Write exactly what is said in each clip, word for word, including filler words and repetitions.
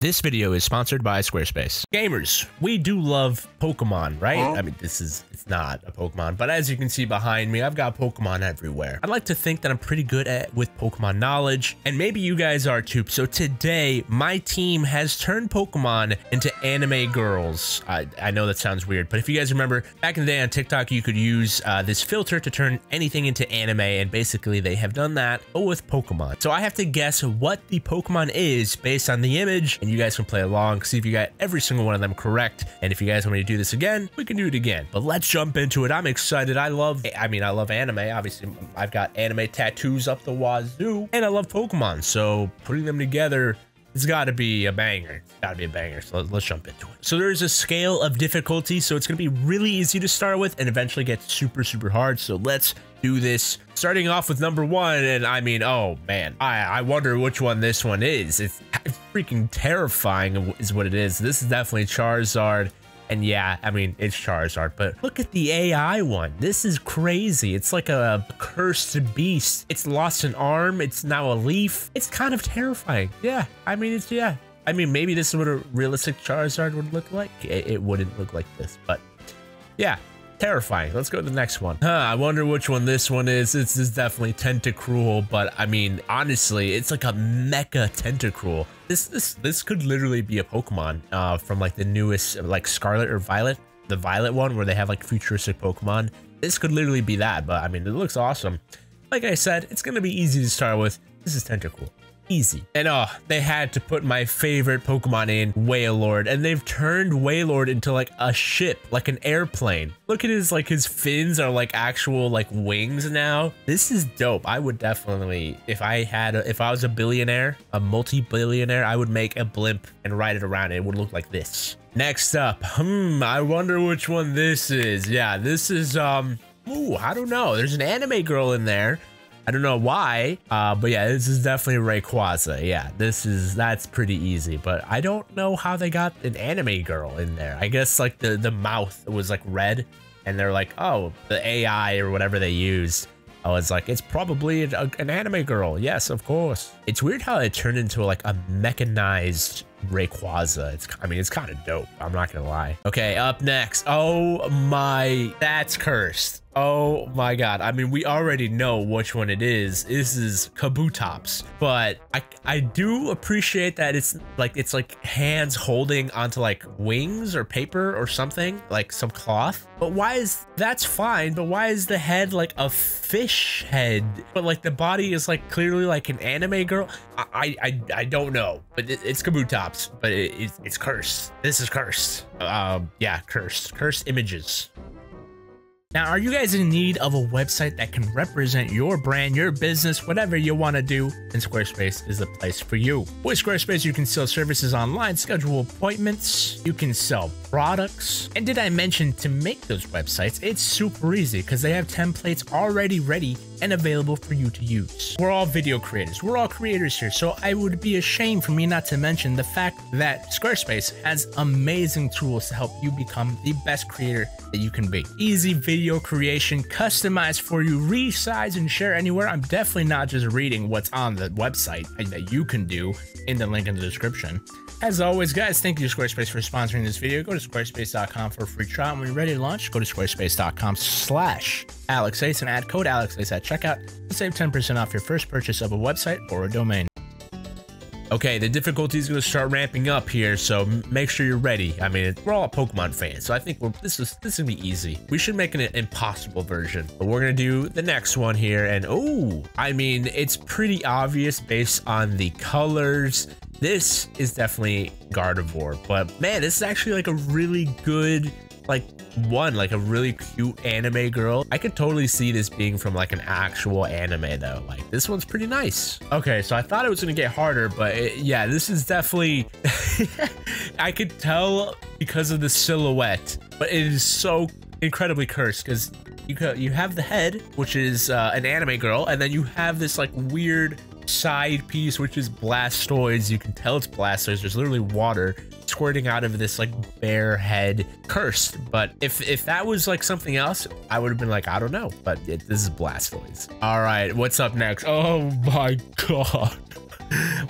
This video is sponsored by Squarespace. Gamers, we do love Pokemon, right? Huh? I mean, this is, it's not a Pokemon, but as you can see behind me, I've got Pokemon everywhere. I'd like to think that I'm pretty good at with Pokemon knowledge, and maybe you guys are too. So today, my team has turned Pokemon into anime girls. I, I know that sounds weird, but if you guys remember, back in the day on TikTok, you could use uh, this filter to turn anything into anime, and basically they have done that, but with Pokemon. So I have to guess what the Pokemon is based on the image, you guys can play along, see if you got every single one of them correct. And if you guys want me to do this again, we can do it again, but let's jump into it. I'm excited. I love, I mean, I love anime. Obviously, I've got anime tattoos up the wazoo, and I love Pokemon. So putting them together, it's got to be a banger. It's got to be a banger. So let's jump into it. So there's a scale of difficulty. So it's going to be really easy to start with and eventually get super, super hard. So let's do this, starting off with number one. And I mean, oh man, I, I wonder which one this one is. It's freaking terrifying is what it is. This is definitely Charizard. And yeah, I mean, it's Charizard, but look at the A I one. This is crazy. It's like a cursed beast. It's lost an arm. It's now a leaf. It's kind of terrifying. Yeah, I mean, it's, yeah. I mean, maybe this is what a realistic Charizard would look like. It, it wouldn't look like this, but yeah, terrifying. Let's go to the next one. Huh, I wonder which one this one is. This is definitely Tentacruel, but I mean, honestly, it's like a mecha Tentacruel. This this this could literally be a Pokemon uh, from like the newest, like Scarlet or Violet, the Violet one where they have like futuristic Pokemon. This could literally be that, but I mean, it looks awesome. Like I said, it's gonna be easy to start with. This is Tentacruel, easy. And oh, they had to put my favorite Pokemon in, Wailord, and they've turned Wailord into like a ship, like an airplane. Look at his, like his fins are like actual like wings now. This is dope. I would definitely, if I had, a, if I was a billionaire, a multi-billionaire, I would make a blimp and ride it around. It would look like this. Next up, hmm, I wonder which one this is. Yeah, this is, um, ooh, I don't know. There's an anime girl in there. I don't know why, uh, but yeah, this is definitely Rayquaza. Yeah, this is, that's pretty easy, but I don't know how they got an anime girl in there. I guess like the, the mouth was like red, and they're like, oh, the A I or whatever they used. I was like, it's probably a, an anime girl. Yes, of course. It's weird how it turned into like a mechanized Rayquaza. It's, I mean, it's kind of dope. I'm not going to lie. Okay, up next. Oh my, that's cursed. Oh my God. I mean, we already know which one it is. This is Kabutops, but I, I do appreciate that it's like, it's like hands holding onto like wings or paper or something, like some cloth. But why is, that's fine, but why is the head like a fish head? But like the body is like clearly like an anime girl. I, I, I don't know, but it, it's Kabutops. But it, it, it's cursed. This is cursed. Um, yeah, cursed. Cursed images. Now, are you guys in need of a website that can represent your brand, your business, whatever you want to do? Then Squarespace is the place for you. With Squarespace, you can sell services online, schedule appointments, you can sell products. And did I mention to make those websites? It's super easy because they have templates already ready and available for you to use. We're all video creators. We're all creators here. So I would be ashamed for me not to mention the fact that Squarespace has amazing tools to help you become the best creator that you can be. Easy video creation, customized for you, resize and share anywhere. I'm definitely not just reading what's on the website that you can do in the link in the description. As always, guys, thank you to Squarespace for sponsoring this video. Go to squarespace dot com for a free trial. And when you're ready to launch, go to squarespace dot com slash AlexAce and add code AlexAce at checkout to save ten percent off your first purchase of a website or a domain. Okay, the difficulty is going to start ramping up here, so make sure you're ready. I mean, we're all Pokemon fans, so I think we're, this is this is gonna be easy. We should make an impossible version, but we're gonna do the next one here. And oh, I mean, it's pretty obvious based on the colors. This is definitely Gardevoir, but man, this is actually like a really good like one, like a really cute anime girl. I could totally see this being from like an actual anime though. Like this one's pretty nice. Okay, so I thought it was gonna get harder, but it, yeah, this is definitely, I could tell because of the silhouette, but it is so incredibly cursed because you, you have the head, which is uh, an anime girl, and then you have this like weird side piece, which is Blastoise. You can tell it's Blastoise. There's literally water squirting out of this like bear head, cursed. But if if that was like something else, I would have been like, I don't know, but it, this is Blastoise. All right, what's up next? Oh my God.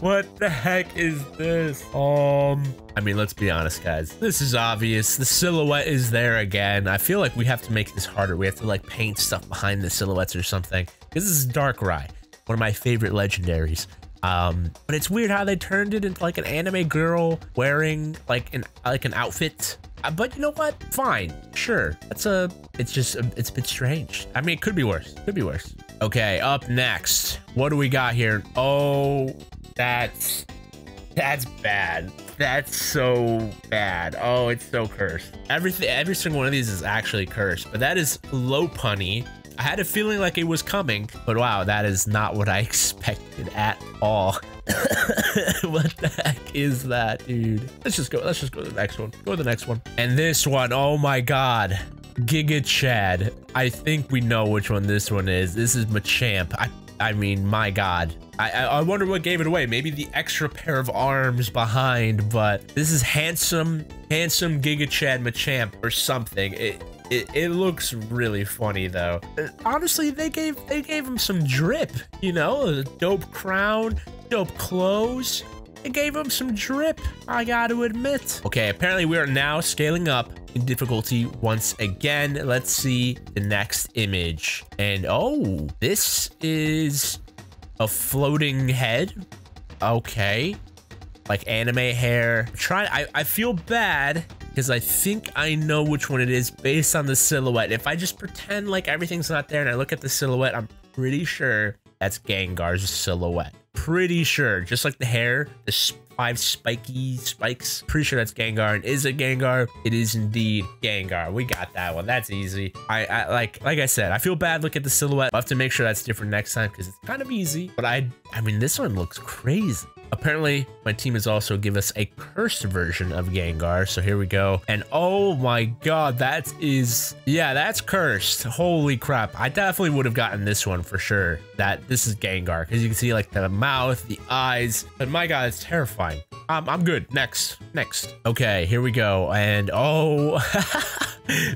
What the heck is this? Um, I mean, let's be honest, guys. This is obvious. The silhouette is there again. I feel like we have to make this harder. We have to like paint stuff behind the silhouettes or something. Because this is Darkrai, one of my favorite legendaries. Um, but it's weird how they turned it into like an anime girl wearing like an like an outfit. Uh, but you know what? Fine, sure. That's a. It's just a, it's a bit strange. I mean, it could be worse. Could be worse. Okay, up next. What do we got here? Oh, that's that's bad. That's so bad. Oh, it's so cursed. Everything, every single one of these is actually cursed. But that is Lopunny. I had a feeling like it was coming, but wow, that is not what I expected at all. What the heck is that, dude? Let's just go. Let's just go to the next one. Go to the next one. And this one, oh my god. Giga Chad. I think we know which one this one is. This is Machamp. I, I mean, my god. I, I, I wonder what gave it away. Maybe the extra pair of arms behind, but this is handsome, handsome Giga Chad Machamp or something. It, It, it looks really funny though. Honestly, they gave they gave him some drip, you know, a dope crown, dope clothes. They gave him some drip, I gotta admit. Okay, apparently we are now scaling up in difficulty once again. Let's see the next image. And oh, this is a floating head. Okay, like anime hair. Try. I I feel bad. Because I think I know which one it is based on the silhouette. If I just pretend like everything's not there and I look at the silhouette, I'm pretty sure that's Gengar's silhouette. Pretty sure. Just like the hair, the five spiky spikes. Pretty sure that's Gengar. And is it Gengar? It is indeed Gengar. We got that one. That's easy. I, I like like I said, I feel bad looking at the silhouette. I'll have to make sure that's different next time because it's kind of easy. But I I mean, this one looks crazy. Apparently, my team has also given us a cursed version of Gengar, so here we go. And oh my god, that is... Yeah, that's cursed. Holy crap. I definitely would have gotten this one for sure. That this is Gengar, because you can see like the mouth, the eyes. But my god, it's terrifying. Um, I'm good. Next. Next. Okay, here we go. And oh...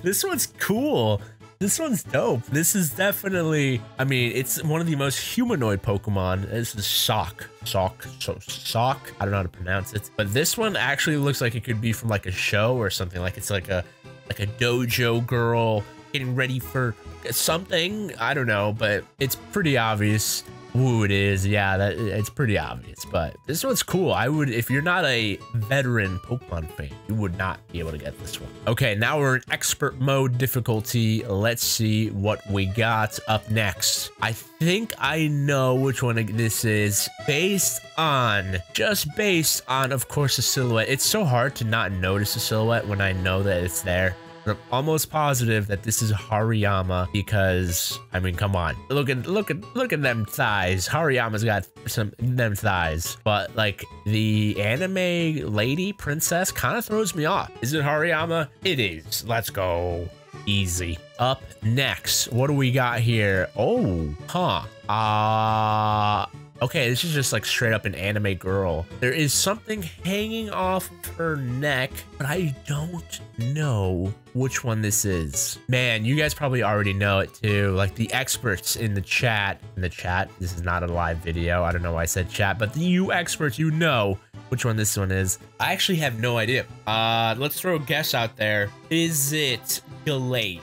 This one's cool. This one's dope. This is definitely, I mean, it's one of the most humanoid Pokemon. This is Sokka. Sokka. So Sokka. I don't know how to pronounce it. But this one actually looks like it could be from like a show or something. Like it's like a like a dojo girl getting ready for something. I don't know, but it's pretty obvious. Ooh, it is. Yeah, that it's pretty obvious, but this one's cool. I would, if you're not a veteran Pokemon fan, you would not be able to get this one. Okay, now we're in expert mode difficulty. Let's see what we got up next. I think I know which one this is based on, just based on, of course, the silhouette. It's so hard to not notice the silhouette when I know that it's there. I'm almost positive that this is Hariyama because, I mean, come on. Look at, look at, look at them thighs. Hariyama's got some them thighs. But, like, the anime lady princess kind of throws me off. Is it Hariyama? It is. Let's go. Easy. Up next. What do we got here? Oh, huh. Uh... Okay, this is just like straight up an anime girl. There is something hanging off her neck, but I don't know which one this is. Man, you guys probably already know it too. Like the experts in the chat, in the chat, this is not a live video. I don't know why I said chat, but you experts, you know which one this one is. I actually have no idea. Uh, let's throw a guess out there. Is it Galate?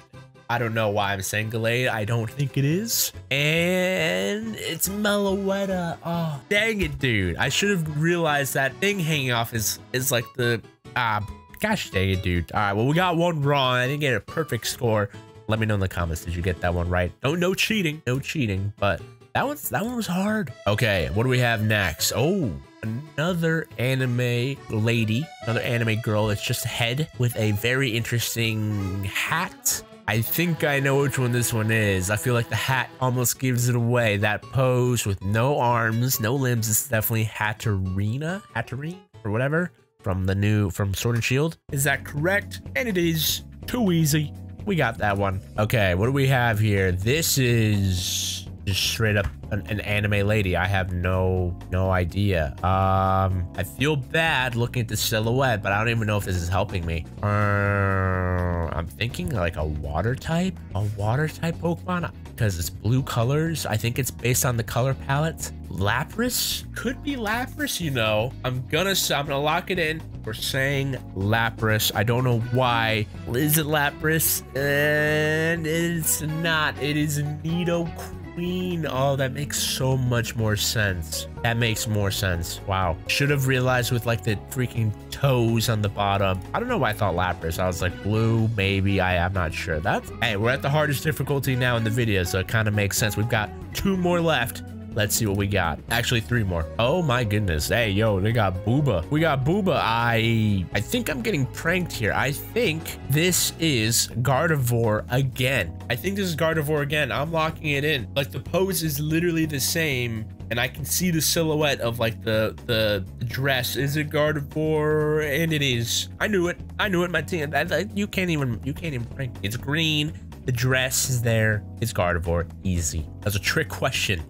I don't know why I'm saying Galate. I don't think it is. And it's Meloetta. Oh, dang it, dude. I should have realized that thing hanging off is, is like the... Ah, gosh dang it, dude. All right, well, we got one wrong. I didn't get a perfect score. Let me know in the comments. Did you get that one right? No, no cheating. No cheating, but that one's, that one was hard. Okay, what do we have next? Oh, another anime lady. Another anime girl. It's just a head with a very interesting hat. I think I know which one this one is. I feel like the hat almost gives it away. That pose with no arms, no limbs. It's definitely Hatterene, Hatterene, or whatever from the new from Sword and Shield. Is that correct? And it is too easy. We got that one. Okay, what do we have here? This is just straight up an, an anime lady. I have no no idea. Um, I feel bad looking at the silhouette, but I don't even know if this is helping me. Um. I'm thinking like a water type, a water type Pokemon because it's blue colors. I think it's based on the color palette. Lapras? Could be Lapras, you know. I'm gonna I'm gonna lock it in. We're saying Lapras. I don't know why. Is it Lapras? And it's not. It is Nidoqueen. Oh, that makes so much more sense. That makes more sense. Wow. Should have realized with like the freaking toes on the bottom. I don't know why I thought Lapras. I was like blue, maybe. I, I'm not sure. That's, hey, we're at the hardest difficulty now in the video, so it kind of makes sense. We've got two more left. Let's see what we got. Actually, three more. Oh my goodness. Hey, yo, they got Booba. We got Booba. I I think I'm getting pranked here. I think this is Gardevoir again. I think this is Gardevoir again. I'm locking it in. Like the pose is literally the same. And I can see the silhouette of like the the dress. Is it Gardevoir? And it is. I knew it. I knew it. My team. I, I, you can't even. You can't even prank me. It's green. The dress is there. It's Gardevoir. Easy. That's a trick question.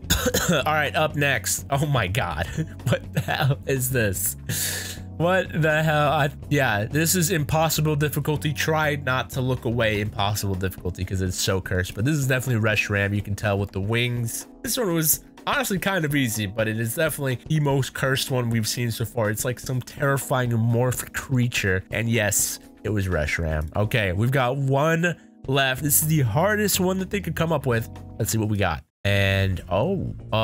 All right, up next. Oh my God. What the hell is this? What the hell? I, yeah, this is impossible difficulty. Try not to look away. Impossible difficulty because it's so cursed. But this is definitely Reshiram. You can tell with the wings. This one was honestly kind of easy, but it is definitely the most cursed one we've seen so far. It's like some terrifying morph creature. And yes, it was Reshiram. Okay, we've got one left. This is the hardest one that they could come up with. Let's see what we got. And oh, uh,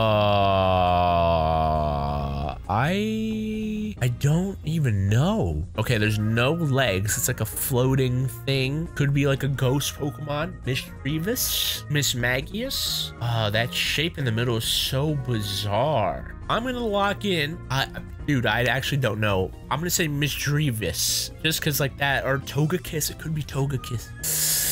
I I don't even know. Okay, there's no legs. It's like a floating thing. Could be like a ghost Pokemon. Misdreavus, Mismagius. Oh, that shape in the middle is so bizarre. I'm gonna lock in. I, dude, I actually don't know. I'm gonna say Misdreavus, just cause like that, or Togekiss. It could be Togekiss.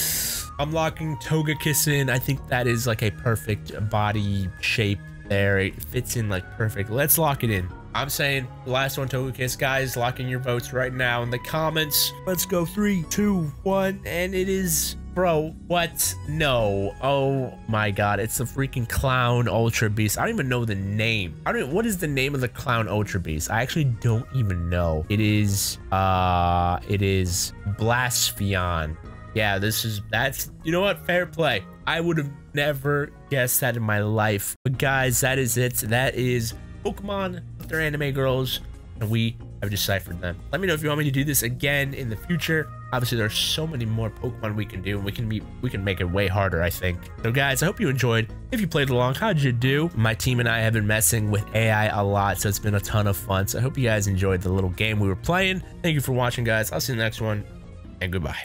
I'm locking Togekiss in. I think that is like a perfect body shape there. It fits in like perfect. Let's lock it in. I'm saying the last one, Togekiss. Guys, lock in your votes right now in the comments. Let's go. Three, two, one. And it is, bro, what? No. Oh my God. It's the freaking Clown Ultra Beast. I don't even know the name. I don't, what is the name of the Clown Ultra Beast? I actually don't even know. It is, uh, it is Blasphemon. Yeah, this is, that's, you know what? Fair play. I would have never guessed that in my life. But guys, that is it. That is Pokemon with their anime girls, and we have deciphered them. Let me know if you want me to do this again in the future. Obviously, there's so many more Pokemon we can do, and we can be, we can make it way harder, I think. So guys, I hope you enjoyed. If you played along, how'd you do? My team and I have been messing with A I a lot, so it's been a ton of fun. So I hope you guys enjoyed the little game we were playing. Thank you for watching, guys. I'll see you in the next one, and goodbye.